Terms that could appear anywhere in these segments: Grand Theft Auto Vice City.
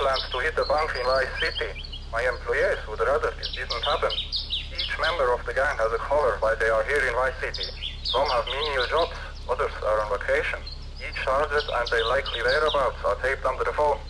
plans to hit a bank in Vice City. My employees would rather this didn't happen. Each member of the gang has a collar while they are here in Vice City. Some have menial jobs, others are on vacation. Each target and their likely whereabouts are taped under the phone.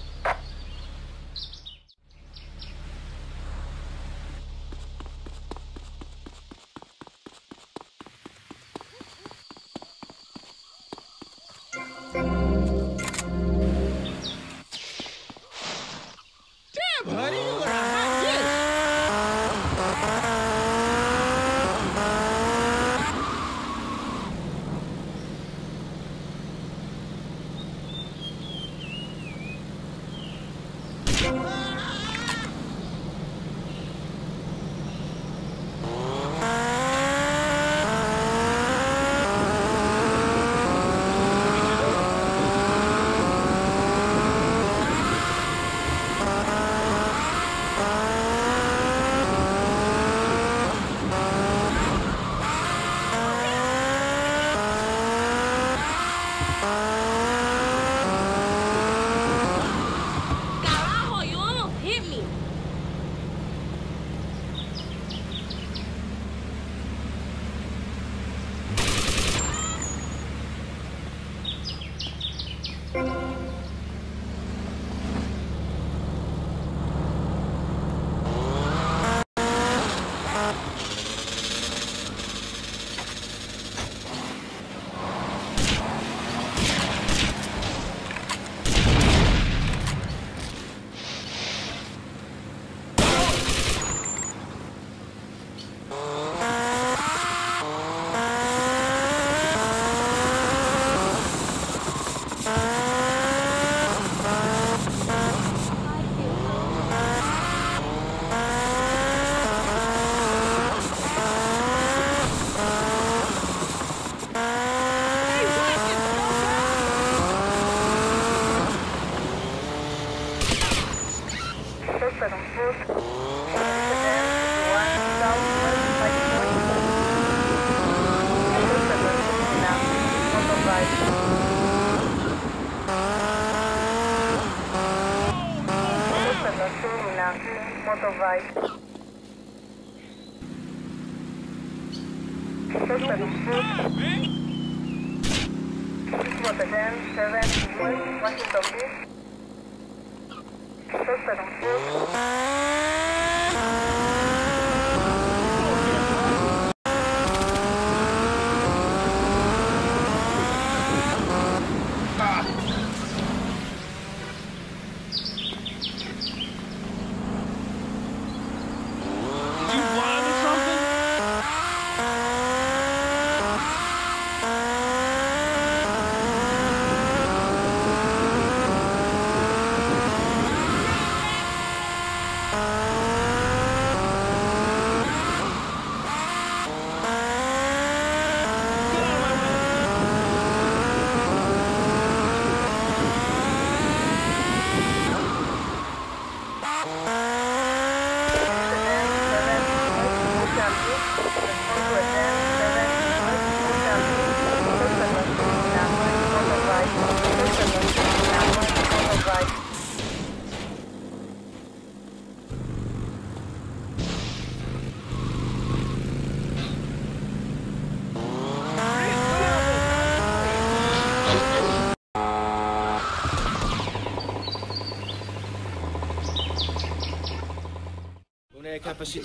Papi,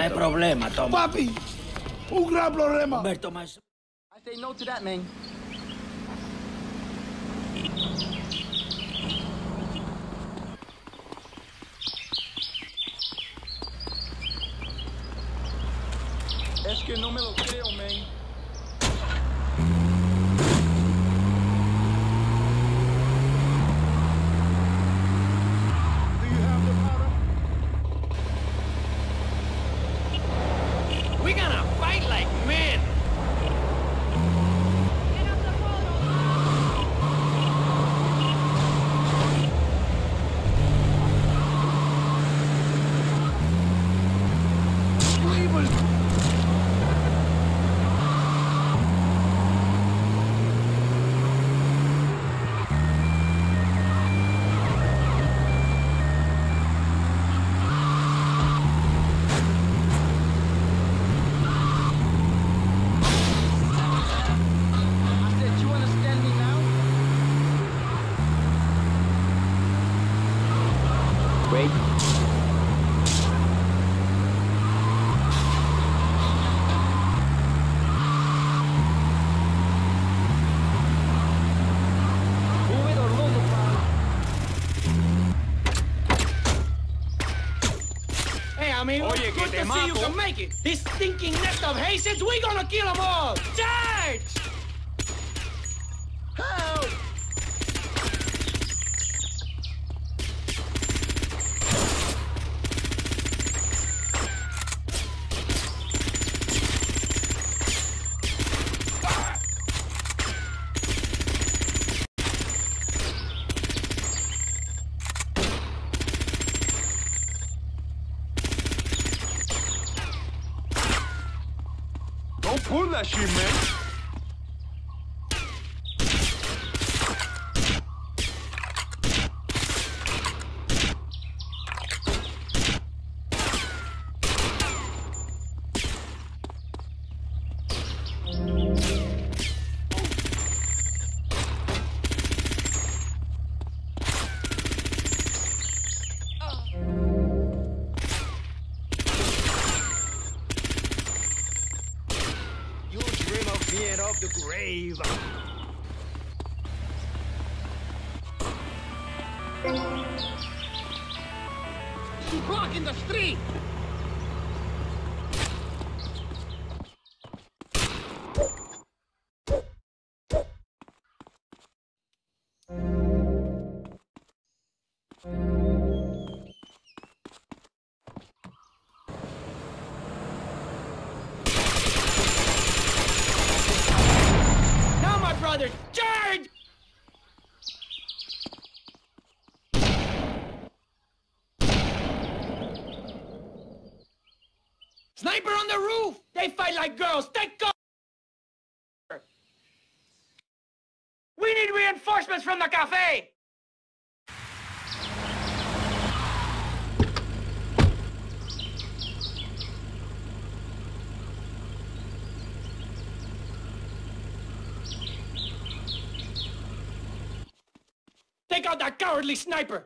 hay problema, toma. Papi, un gran problema. Humberto, my son. I say no to that, man. Es que no me lo creo, man. Dream. Oye, que te mato. Good to see you can make it. This stinking nest of Haitians, we gonna kill them all. Charge! Help! Pull that shit, man. Of the grave. She's blocking the street. Charge! Sniper on the roof! They fight like girls! Take cover! We need reinforcements from the cafe! Take out that cowardly sniper!